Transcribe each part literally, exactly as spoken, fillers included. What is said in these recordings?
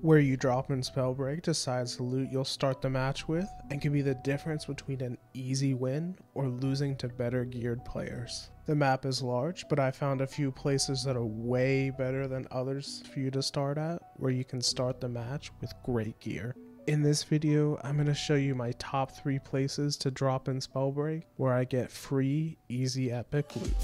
Where you drop in Spellbreak decides the loot you'll start the match with and can be the difference between an easy win or losing to better geared players. The map is large, but I found a few places that are way better than others for you to start at, where you can start the match with great gear. In this video, I'm going to show you my top three places to drop in Spellbreak where I get free, easy, epic loot.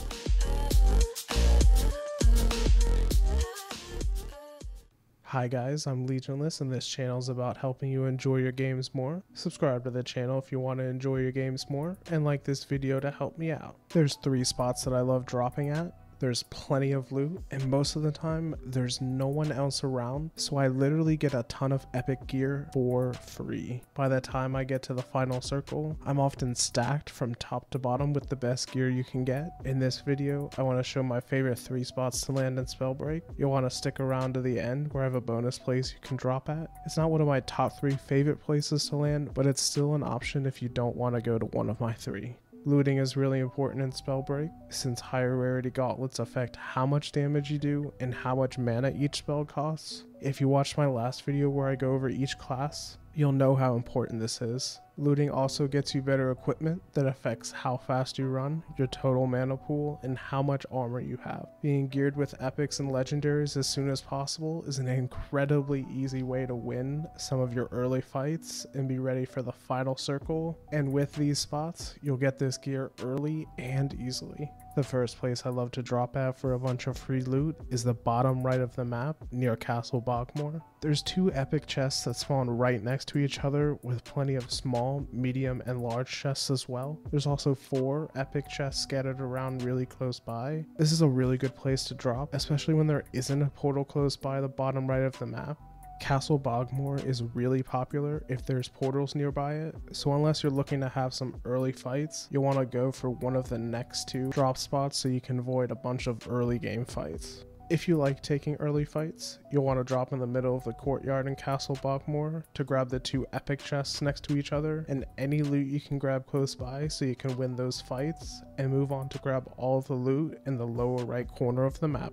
Hi guys, I'm Legionless and this channel is about helping you enjoy your games more. Subscribe to the channel if you want to enjoy your games more, and like this video to help me out. There's three spots that I love dropping at. There's plenty of loot, and most of the time there's no one else around, so I literally get a ton of epic gear for free. By the time I get to the final circle, I'm often stacked from top to bottom with the best gear you can get. In this video, I want to show my favorite three spots to land in Spellbreak. You'll want to stick around to the end where I have a bonus place you can drop at. It's not one of my top three favorite places to land, but it's still an option if you don't want to go to one of my three. Looting is really important in Spellbreak, since higher rarity gauntlets affect how much damage you do and how much mana each spell costs. If you watched my last video where I go over each class, you'll know how important this is. Looting also gets you better equipment that affects how fast you run, your total mana pool, and how much armor you have. Being geared with epics and legendaries as soon as possible is an incredibly easy way to win some of your early fights and be ready for the final circle, and with these spots, you'll get this gear early and easily. The first place I love to drop at for a bunch of free loot is the bottom right of the map near Castle Bogmore. There's two epic chests that spawn right next to each other with plenty of small, medium, and large chests as well. There's also four epic chests scattered around really close by. This is a really good place to drop, especially when there isn't a portal close by the bottom right of the map. Castle Bogmore is really popular if there's portals nearby it, so unless you're looking to have some early fights, you'll want to go for one of the next two drop spots so you can avoid a bunch of early game fights. If you like taking early fights, you'll want to drop in the middle of the courtyard in Castle Bogmore to grab the two epic chests next to each other and any loot you can grab close by so you can win those fights, and move on to grab all of the loot in the lower right corner of the map.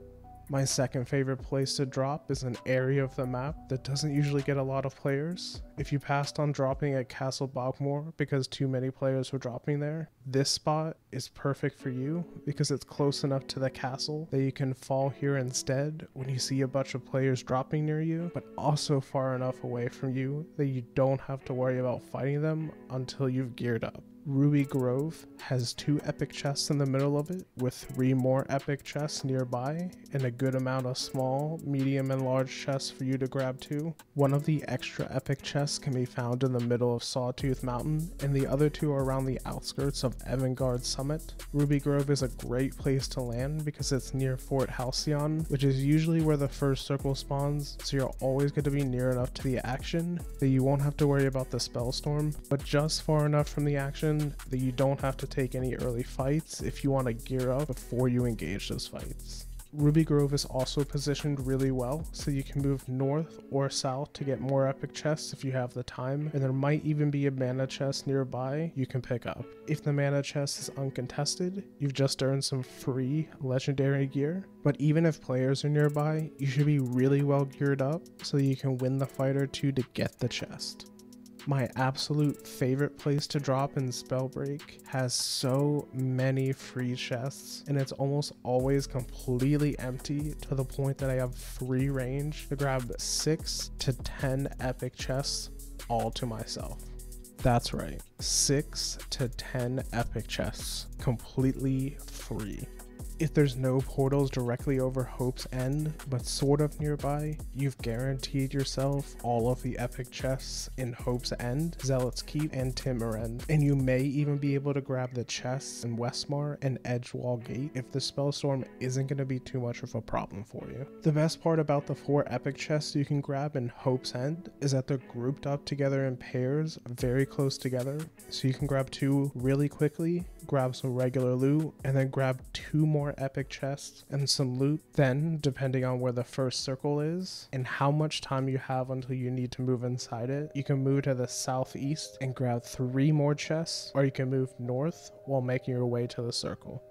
My second favorite place to drop is an area of the map that doesn't usually get a lot of players. If you passed on dropping at Castle Bogmore because too many players were dropping there, this spot is perfect for you because it's close enough to the castle that you can fall here instead when you see a bunch of players dropping near you, but also far enough away from you that you don't have to worry about fighting them until you've geared up. Ruby Grove has two epic chests in the middle of it, with three more epic chests nearby, and a good amount of small, medium, and large chests for you to grab too. One of the extra epic chests can be found in the middle of Sawtooth Mountain, and the other two are around the outskirts of Evangarde Summit. Ruby Grove is a great place to land because it's near Fort Halcyon, which is usually where the first circle spawns, so you're always going to be near enough to the action that you won't have to worry about the Spellstorm, but just far enough from the action that you don't have to take any early fights if you want to gear up before you engage those fights. Ruby Grove is also positioned really well, so you can move north or south to get more epic chests if you have the time, and there might even be a mana chest nearby you can pick up. If the mana chest is uncontested, you've just earned some free legendary gear, but even if players are nearby, you should be really well geared up so you can win the fight or two to get the chest. My absolute favorite place to drop in Spellbreak has so many free chests, and it's almost always completely empty to the point that I have free range to grab six to ten epic chests all to myself. That's right, six to ten epic chests, completely free. If there's no portals directly over Hope's End, but sort of nearby, you've guaranteed yourself all of the epic chests in Hope's End, Zealot's Keep, and Timerrend, and you may even be able to grab the chests in Westmar and Edgewall Gate if the Spellstorm isn't going to be too much of a problem for you. The best part about the four epic chests you can grab in Hope's End is that they're grouped up together in pairs, very close together, so you can grab two really quickly, grab some regular loot, and then grab two more epic chests and some loot. Then, depending on where the first circle is and how much time you have until you need to move inside it, you can move to the southeast and grab three more chests, or you can move north while making your way to the circle.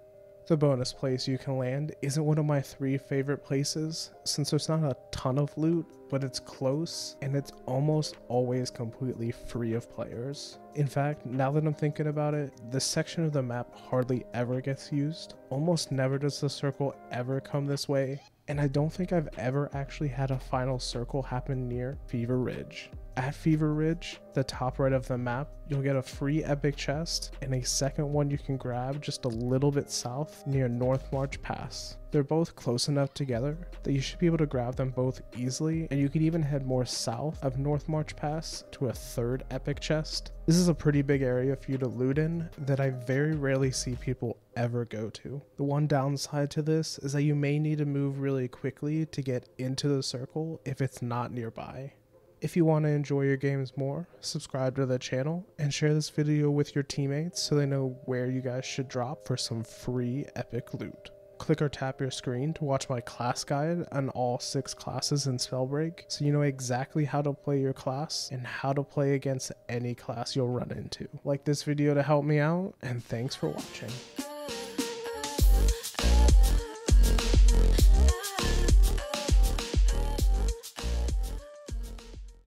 The bonus place you can land isn't one of my three favorite places, since there's not a ton of loot, but it's close, and it's almost always completely free of players. In fact, now that I'm thinking about it, this section of the map hardly ever gets used. Almost never does the circle ever come this way, and I don't think I've ever actually had a final circle happen near Fever Ridge. At Fever Ridge, the top right of the map, you'll get a free epic chest and a second one you can grab just a little bit south near North March Pass. They're both close enough together that you should be able to grab them both easily, and you could even head more south of North March Pass to a third epic chest. This is a pretty big area for you to loot in that I very rarely see people ever go to. The one downside to this is that you may need to move really quickly to get into the circle if it's not nearby. If you want to enjoy your games more, subscribe to the channel and share this video with your teammates so they know where you guys should drop for some free epic loot. Click or tap your screen to watch my class guide on all six classes in Spellbreak so you know exactly how to play your class and how to play against any class you'll run into. Like this video to help me out, and thanks for watching.